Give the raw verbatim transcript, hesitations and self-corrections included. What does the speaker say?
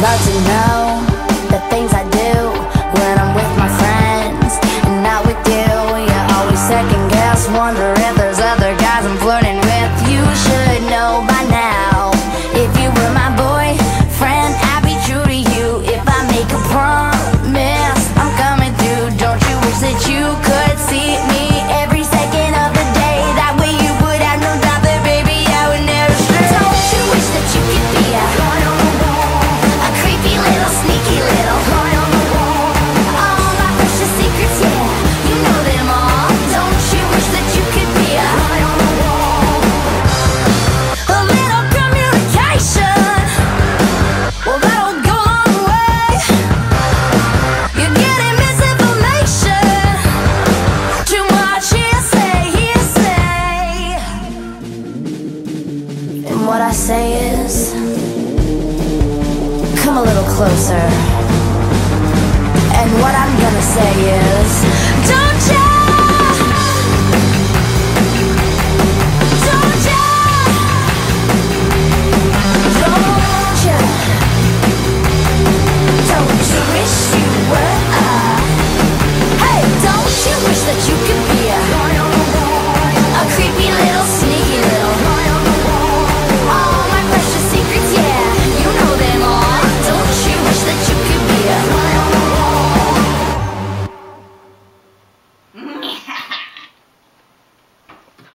love to know the things I do when I'm with my friends and not with you. You always second guess, wonder if there's other guys I'm flirting with. You should know by now. If you were my boyfriend, I'd be true to you. If I make a promise, I'm coming through. Don't you wish that you could see me? What I say is, come a little closer. And what I'm gonna say is,